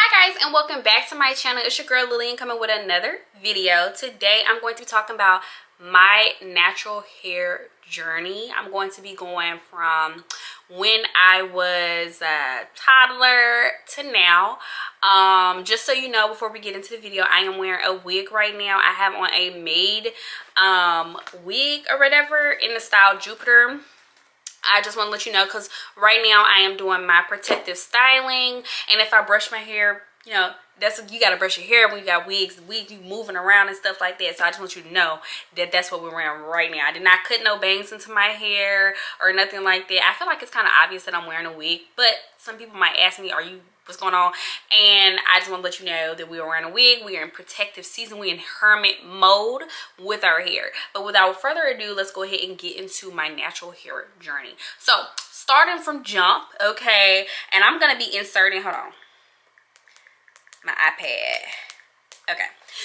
Hi guys, and welcome back to my channel. It's your girl Lillian coming with another video. Today I'm going to be talking about my natural hair journey. I'm going to be going from when I was a toddler to now. Just so you know, before we get into the video, I am wearing a wig right now. I have on a made wig or whatever in the style Jupiter. I just want to let you know, because right now I am doing my protective styling, and if I brush my hair, you know, that's what you got to brush your hair when you got wigs, you moving around and stuff like that. So I just want you to know that that's what we're wearing right now. I did not cut no bangs into my hair or nothing like that. I feel like it's kind of obvious that I'm wearing a wig, but some people might ask me, what's going on? And I just want to let you know that we are wearing a wig. We are in protective season. We're in hermit mode with our hair. But without further ado, let's go ahead and get into my natural hair journey. So starting from jump, okay, and I'm going to be inserting, hold on, my iPad. Okay,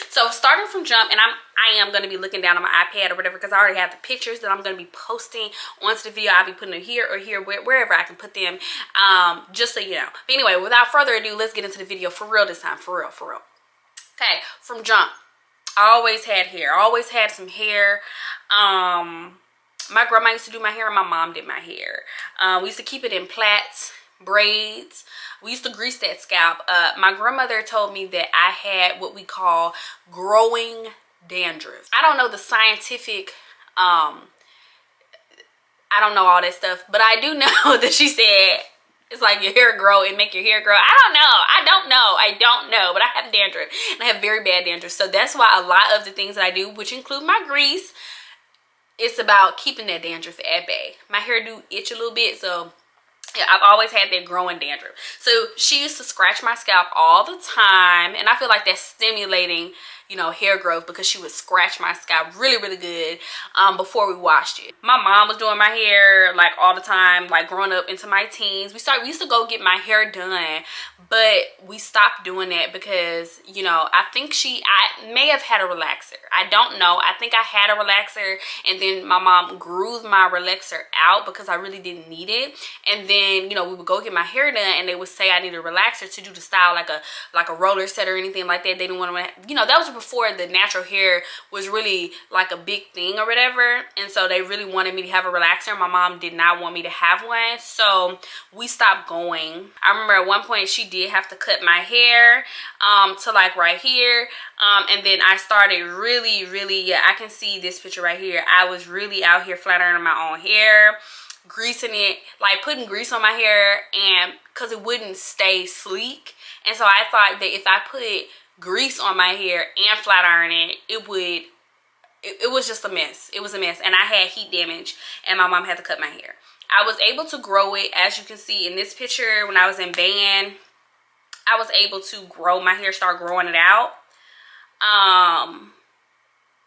so starting from jump, and I am going to be looking down on my iPad or whatever, because I already have the pictures that I'm going to be posting onto the video. I'll be putting them here or here, wherever I can put them, just so you know. But anyway, without further ado, let's get into the video for real this time, for real. Okay, from jump, I always had hair, always had some hair. My grandma used to do my hair and my mom did my hair. We used to keep it in plaits, braids. We used to grease that scalp. My grandmother told me that I had what we call growing dandruff. I don't know the scientific, I don't know all that stuff, but I do know that she said it's like your hair grow and make your hair grow. I don't know, but I have dandruff, and I have very bad dandruff. So that's why a lot of the things that I do, which include my grease, it's about keeping that dandruff at bay. My hair do itch a little bit, so yeah, I've always had that growing dandruff. So she used to scratch my scalp all the time, and I feel like that's stimulating, you know, hair growth, because she would scratch my scalp really good before we washed it. My mom was doing my hair like all the time, like growing up into my teens. We used to go get my hair done, but we stopped doing that because, you know, I may have had a relaxer. I don't know. I think I had a relaxer, and then my mom grew my relaxer out because I really didn't need it. And then, you know, we would go get my hair done, and they would say I need a relaxer to do the style, like a roller set or anything like that. They didn't want to, you know, that was before the natural hair was really like a big thing or whatever, and so they really wanted me to have a relaxer. My mom did not want me to have one, so we stopped going. I remember at one point she did have to cut my hair to like right here, and then I started really, yeah, I can see this picture right here. I was really out here flat ironing my own hair, greasing it, like putting grease on my hair, and because it wouldn't stay sleek. And so I thought that if I put grease on my hair and flat iron it, it was just a mess. It was a mess, and I had heat damage, and my mom had to cut my hair. I was able to grow it, as you can see in this picture. When I was in band, I was able to grow my hair, start growing it out.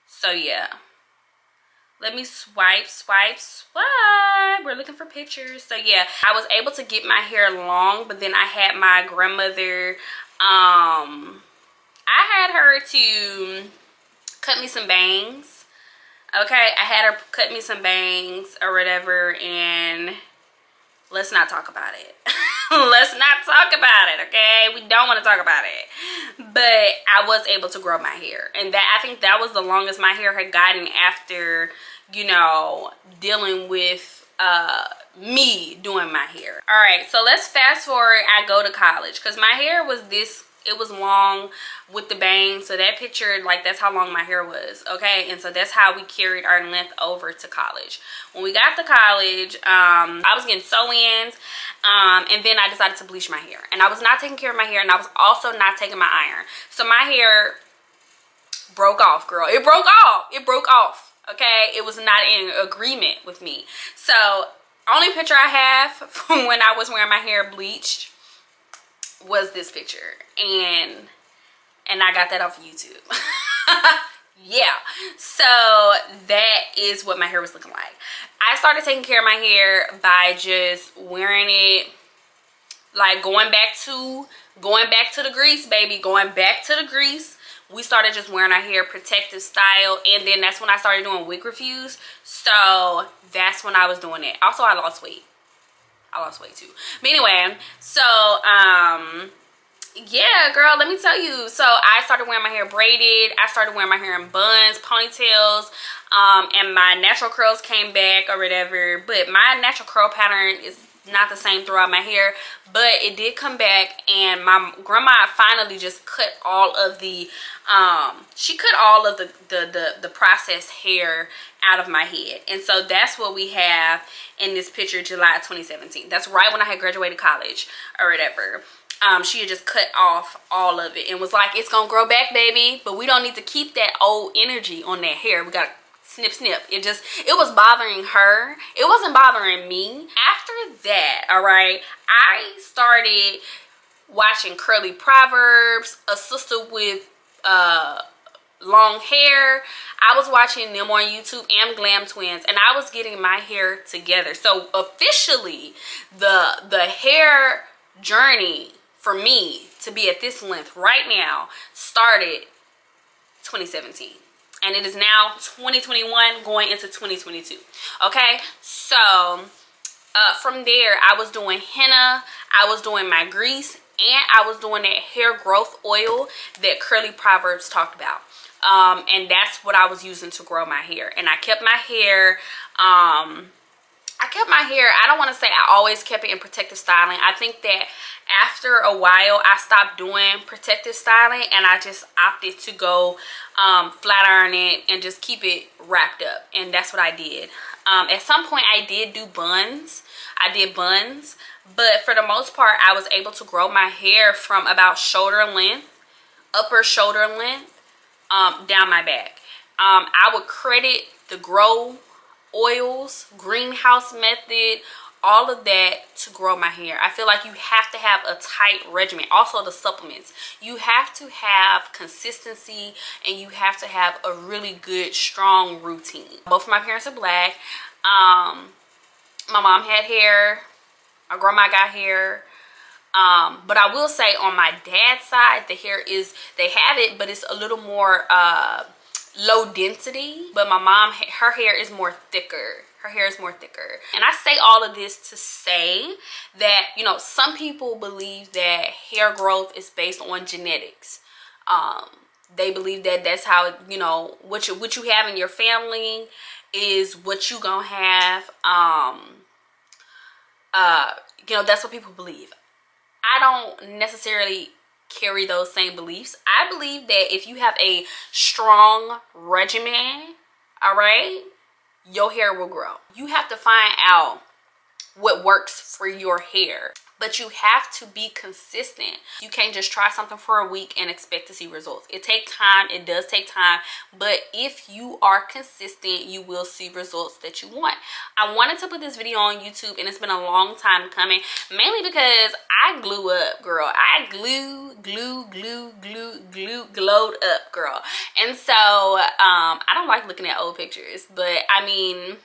So yeah, let me swipe. We're looking for pictures. So yeah, I was able to get my hair long, but then I had my grandmother, I had her to cut me some bangs. Okay, I had her cut me some bangs or whatever, and let's not talk about it. Let's not talk about it, okay? We don't want to talk about it. But I was able to grow my hair, and that, I think that was the longest my hair had gotten after, you know, dealing with me doing my hair. All right, so let's fast forward. I go to college, because my hair was this, it was long with the bangs, so that picture, like, that's how long my hair was, okay? And so that's how we carried our length over to college. When we got to college, I was getting sew-ins, and then I decided to bleach my hair, and I was not taking care of my hair, and I was also not taking my iron. So my hair broke off, girl. It broke off, okay? It was not in agreement with me. So only picture I have from when I was wearing my hair bleached was this picture, and I got that off of YouTube. Yeah, so that is what my hair was looking like. I started taking care of my hair by just wearing it, like going back to the grease, baby, going back to the grease. We started just wearing our hair protective style, and then that's when I started doing wig reviews. So that's when I was doing it. Also, I lost weight too. But anyway, so yeah, girl, let me tell you. So I started wearing my hair braided. I started wearing my hair in buns, ponytails, and my natural curls came back or whatever. But my natural curl pattern is not the same throughout my hair, but it did come back. And my grandma finally just cut all of the she cut all of the processed hair out of my head. And so that's what we have in this picture, July 2017. That's right when I had graduated college or whatever. She had just cut off all of it and was like, it's gonna grow back, baby, but we don't need to keep that old energy on that hair. We gotta snip, snip. It was bothering her. It wasn't bothering me. After that, all right, I started watching Curly Proverbs, a sister with long hair. I was watching them on YouTube, and Glam Twins, and I was getting my hair together. So officially, the hair journey for me to be at this length right now started 2017. And it is now 2021 going into 2022. Okay, so from there, I was doing henna, I was doing my grease, and I was doing that hair growth oil that Curly Proverbs talked about. And that's what I was using to grow my hair. And I kept my hair, I don't want to say I always kept it in protective styling. I think that after a while, I stopped doing protective styling and I just opted to go flat iron it and just keep it wrapped up. And that's what I did. At some point, I did do buns. I did buns, but for the most part, I was able to grow my hair from about shoulder length, upper shoulder length, down my back. I would credit the grow oils, greenhouse method, all of that to grow my hair. I feel like you have to have a tight regimen. Also the supplements. You have to have consistency and you have to have a really good, strong routine. Both of my parents are black. My mom had hair. My grandma got hair. But I will say on my dad's side, the hair is, they have it, but it's a little more low density. But my mom, her hair is more thicker. Her hair is more thicker. And I say all of this to say that, you know, some people believe that hair growth is based on genetics. They believe that that's how, you know, what you have in your family is what you gonna have. You know, that's what people believe. I don't necessarily carry those same beliefs. I believe that if you have a strong regimen, all right, your hair will grow. You have to find out what works for your hair, but you have to be consistent. You can't just try something for a week and expect to see results. It takes time. It does take time, but if you are consistent, you will see results that you want. I wanted to put this video on YouTube and it's been a long time coming, mainly because I glue up, girl. I glowed up, girl. And so I don't like looking at old pictures, but I mean,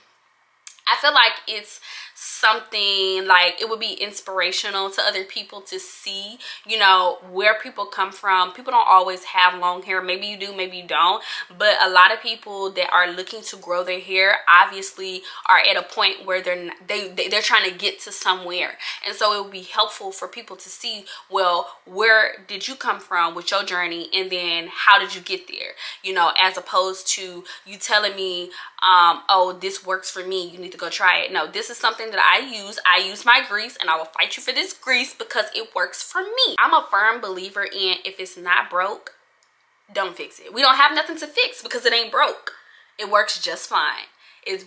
I feel like it's something like it would be inspirational to other people to see, you know, where people come from. People don't always have long hair. Maybe you do, maybe you don't. But a lot of people that are looking to grow their hair obviously are at a point where they're trying to get to somewhere. And so it would be helpful for people to see, well, where did you come from with your journey? And then how did you get there? You know, as opposed to you telling me, oh, this works for me. You need to go try it. No, this is something that I use. I use my grease and I will fight you for this grease because it works for me. I'm a firm believer in if it's not broke, don't fix it. We don't have nothing to fix because it ain't broke. It works just fine. It's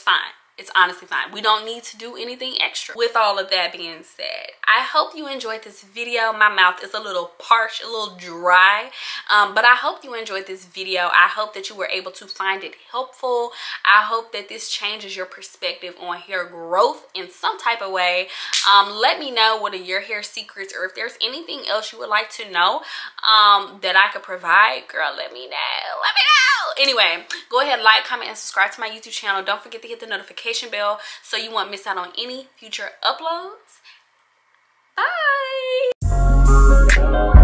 fine. It's honestly fine. We don't need to do anything extra. With all of that being said, I hope you enjoyed this video. My mouth is a little parched, a little dry, but I hope you enjoyed this video. I hope that you were able to find it helpful. I hope that this changes your perspective on hair growth in some type of way. Let me know what are your hair secrets, or if there's anything else you would like to know that I could provide. Girl, let me know. Let me know. Anyway, go ahead, like, comment, and subscribe to my YouTube channel. Don't forget to hit the notification bell so you won't miss out on any future uploads. Bye.